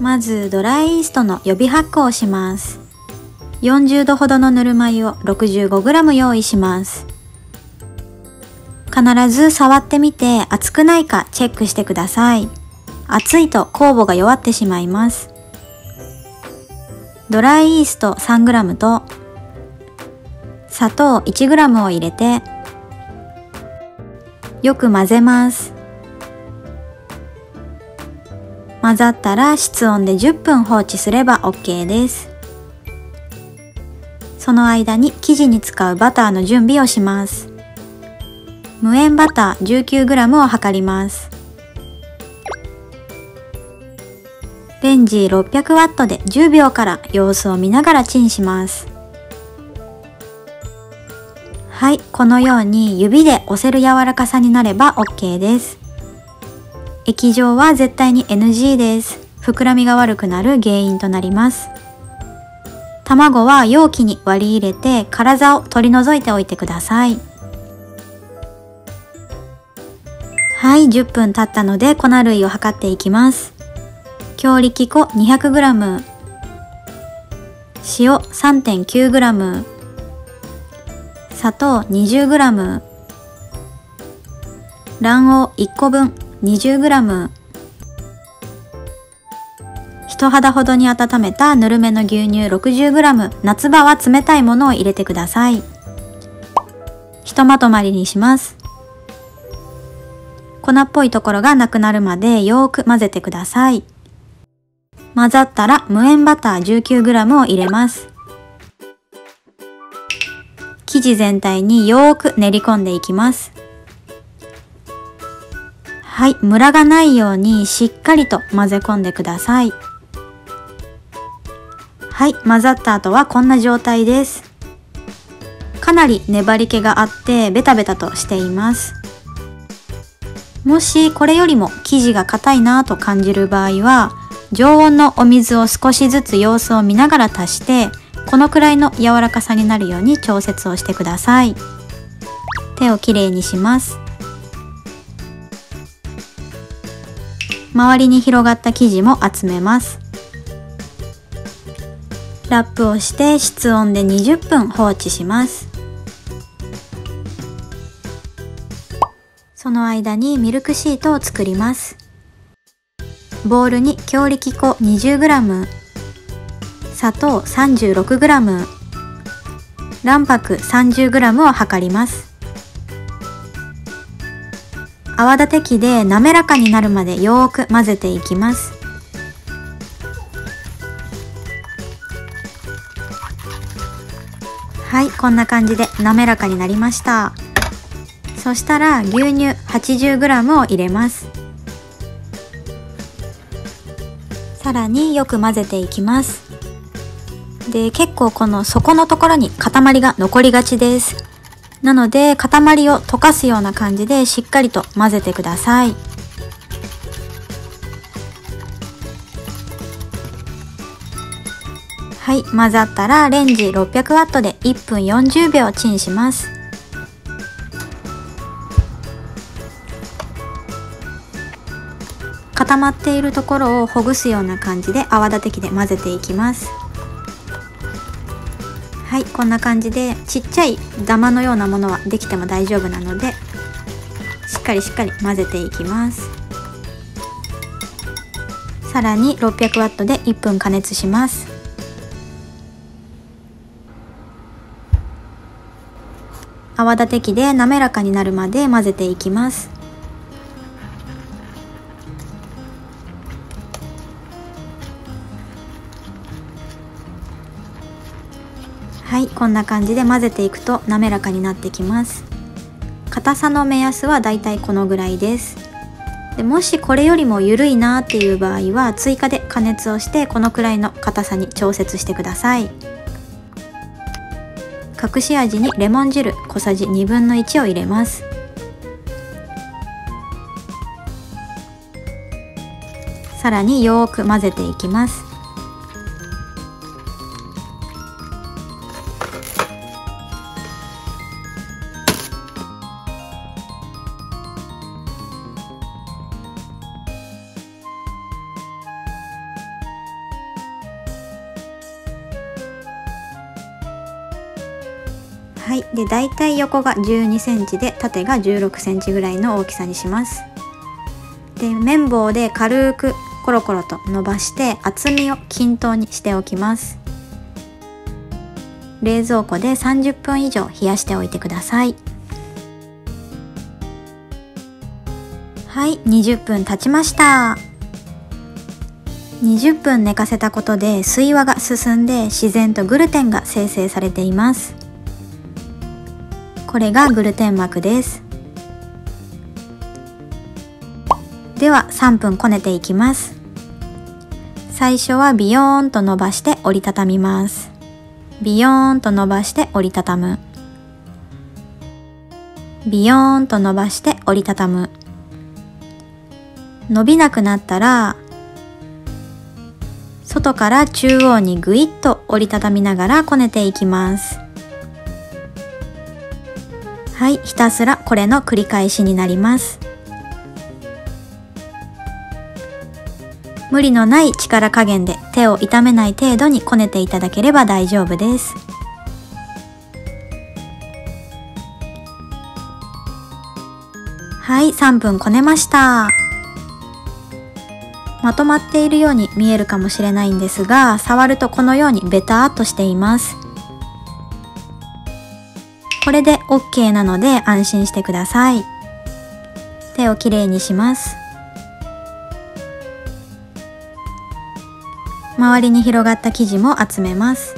まずドライイーストの予備発酵をします。40度ほどのぬるま湯を 65g 用意します。必ず触ってみて熱くないかチェックしてください。熱いと酵母が弱ってしまいます。ドライイースト 3g と砂糖 1g を入れてよく混ぜます。混ざったら室温で10分放置すれば OK です。その間に生地に使うバターの準備をします。無塩バター 19g を測ります。レンジ 600W で10秒から様子を見ながらチンします。はい、このように指で押せる柔らかさになれば OK です。液状は絶対に NG です。膨らみが悪くなる原因となります。卵は容器に割り入れて、殻座を取り除いておいてください。はい、10分経ったので粉類を測っていきます。強力粉 200g、塩 3.9g、砂糖 20g、卵黄1個分20g、 人肌ほどに温めたぬるめの牛乳 60g、 夏場は冷たいものを入れてください。ひとまとまりにします。粉っぽいところがなくなるまでよーく混ぜてください。混ざったら無塩バター 19g を入れます。生地全体によーく練り込んでいきます。はい、ムラがないようにしっかりと混ぜ込んでください。はい、混ざった後はこんな状態です。かなり粘り気があってベタベタとしています。もしこれよりも生地が硬いなぁと感じる場合は、常温のお水を少しずつ様子を見ながら足して、このくらいの柔らかさになるように調節をしてください。手をきれいにします。周りに広がった生地も集めます。ラップをして室温で20分放置します。その間にミルクシートを作ります。ボウルに強力粉 20g、砂糖 36g、卵白 30g を測ります。泡立て器で滑らかになるまでよーく混ぜていきます。はい、こんな感じで滑らかになりました。そしたら牛乳 80g を入れます。さらによく混ぜていきます。で、結構この底のところに塊が残りがちです。なので、塊を溶かすような感じでしっかりと混ぜてください。はい、混ざったらレンジ 600W で1分40秒チンします。固まっているところをほぐすような感じで泡立て器で混ぜていきます。はい、こんな感じでちっちゃいダマのようなものはできても大丈夫なので、しっかり混ぜていきます。さらに 600W で1分加熱します。泡立て器で滑らかになるまで混ぜていきます。はい、こんな感じで混ぜていくと滑らかになってきます。硬さの目安はだいたいこのぐらいです。で、もしこれよりも緩いなーっていう場合は追加で加熱をしてこのくらいの硬さに調節してください。隠し味にレモン汁小さじ1/2を入れます。さらによく混ぜていきます。はい、でだいたい横が12センチで縦が16センチぐらいの大きさにします。で麺棒で軽くコロコロと伸ばして厚みを均等にしておきます。冷蔵庫で30分以上冷やしておいてください。はい、20分経ちました。20分寝かせたことで水和が進んで自然とグルテンが生成されています。これがグルテン膜です。では3分こねていきます。最初はビヨーンと伸ばして折りたたみます。ビヨーンと伸ばして折りたたむ、ビヨーンと伸ばして折りたたむ。伸びなくなったら外から中央にぐいっと折りたたみながらこねていきます。はい、ひたすらこれの繰り返しになります。無理のない力加減で手を痛めない程度にこねていただければ大丈夫です。はい、3分こねました。まとまっているように見えるかもしれないんですが、触るとこのようにベターっとしています。これで OK なので安心してください。手をきれいにします。周りに広がった生地も集めます。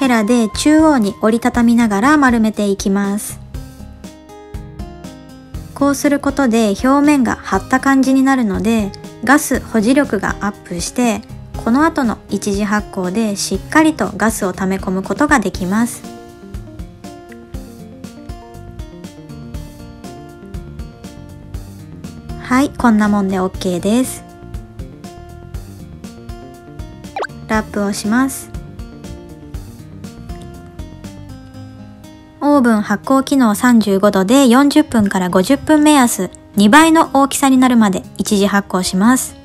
ヘラで中央に折りたたみながら丸めていきます。こうすることで表面が張った感じになるので、ガス保持力がアップして、この後の一次発酵でしっかりとガスを溜め込むことができます。はい、こんなもんで OK です。ラップをします。オーブン発酵機能35度で40分から50分目安、2倍の大きさになるまで一次発酵します。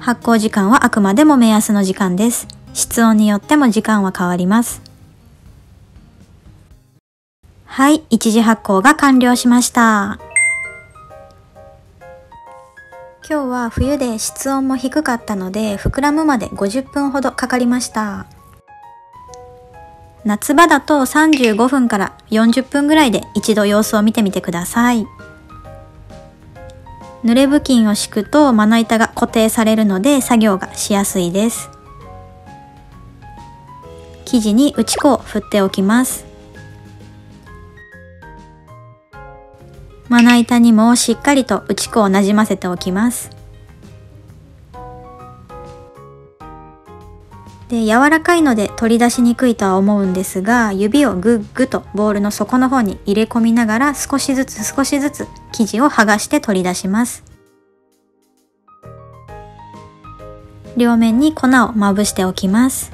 発酵時間はあくまでも目安の時間です。室温によっても時間は変わります。はい、一次発酵が完了しました。今日は冬で室温も低かったので、膨らむまで50分ほどかかりました。夏場だと35分から40分ぐらいで一度様子を見てみてください。濡れ布巾を敷くとまな板が固定されるので作業がしやすいです。生地に打ち粉を振っておきます。まな板にもしっかりと打ち粉をなじませておきます。で柔らかいので取り出しにくいとは思うんですが、指をグッグッとボウルの底の方に入れ込みながら少しずつ生地を剥がして取り出します。両面に粉をまぶしておきます。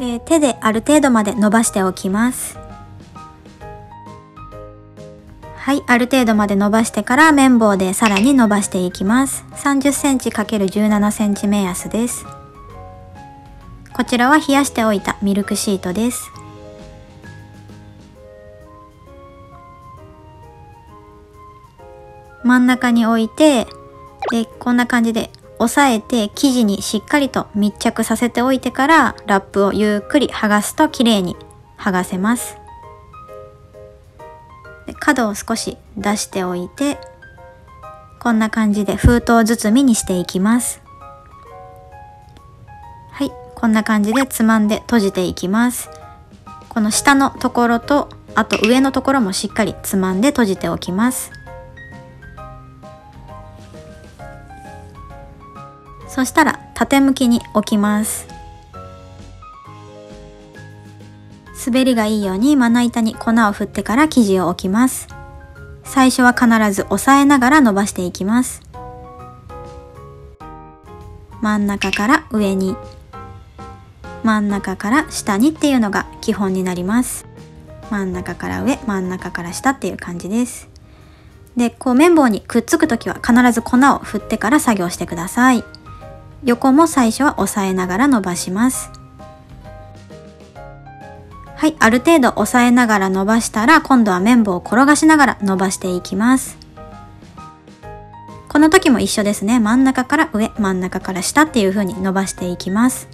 で手である程度まで伸ばしておきます。はい、ある程度まで伸ばしてから麺棒でさらに伸ばしていきます。30cm×17cm 目安です。こちらは冷やしておいたミルクシートです。真ん中に置いて、でこんな感じで押さえて生地にしっかりと密着させておいてからラップをゆっくり剥がすときれいに剥がせます。角を少し出しておいて、こんな感じで封筒包みにしていきます。はい、こんな感じでつまんで閉じていきます。この下のところと、あと上のところもしっかりつまんで閉じておきます。そしたら縦向きに置きます。滑りがいいようにまな板に粉を振ってから生地を置きます。最初は必ず押さえながら伸ばしていきます。真ん中から上に、真ん中から下にっていうのが基本になります。真ん中から上、真ん中から下っていう感じです。で、こう綿棒にくっつくときは必ず粉を振ってから作業してください。横も最初は押さえながら伸ばします。はい、ある程度押さえながら伸ばしたら、今度は綿棒を転がしながら伸ばしていきます。この時も一緒ですね。真ん中から上、真ん中から下っていう風に伸ばしていきます。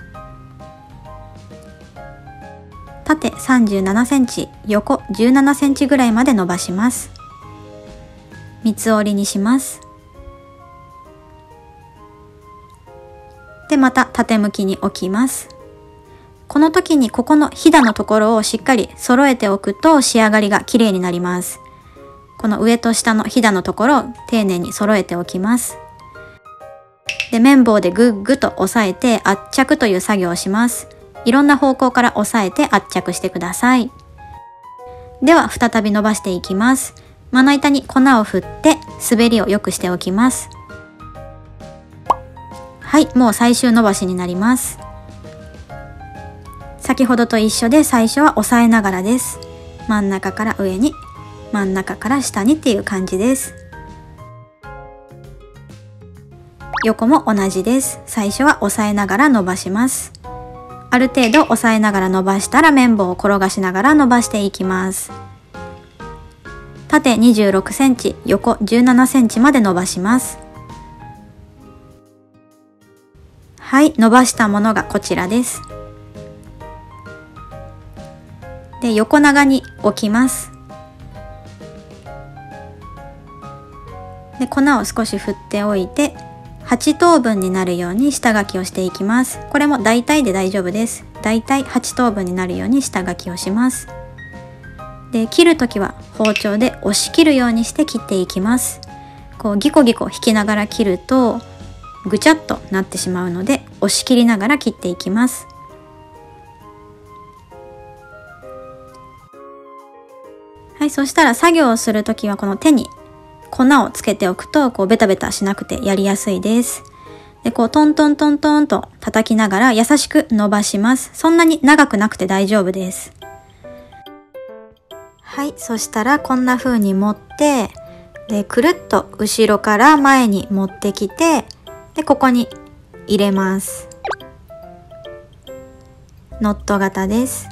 縦 37cm、横 17cm ぐらいまで伸ばします。三つ折りにします。で、また縦向きに置きます。この時にここのひだのところをしっかり揃えておくと仕上がりが綺麗になります。この上と下のひだのところを丁寧に揃えておきます。で、綿棒でグッグッと押さえて圧着という作業をします。いろんな方向から押さえて圧着してください。では再び伸ばしていきます。まな板に粉を振って滑りを良くしておきます。はい、もう最終伸ばしになります。先ほどと一緒で最初は押さえながらです。真ん中から上に、真ん中から下にっていう感じです。横も同じです。最初は押さえながら伸ばします。ある程度押さえながら伸ばしたら綿棒を転がしながら伸ばしていきます。縦 26cm、横 17cm まで伸ばします。はい、伸ばしたものがこちらです。で、横長に置きます。で、粉を少し振っておいて8等分になるように下書きをしていきます。これも大体で大丈夫です。大体8等分になるように下書きをします。で、切るときは包丁で押し切るようにして切っていきます。こうギコギコ引きながら切るとぐちゃっとなってしまうので、押し切りながら切っていきます。はい、そしたら作業をするときはこの手に粉をつけておくとこうベタベタしなくてやりやすいです。で、こうトントントントンと叩きながら優しく伸ばします。そんなに長くなくて大丈夫です。はい、そしたらこんな風に持って、で、くるっと後ろから前に持ってきて、で、ここに入れます。ノット型です。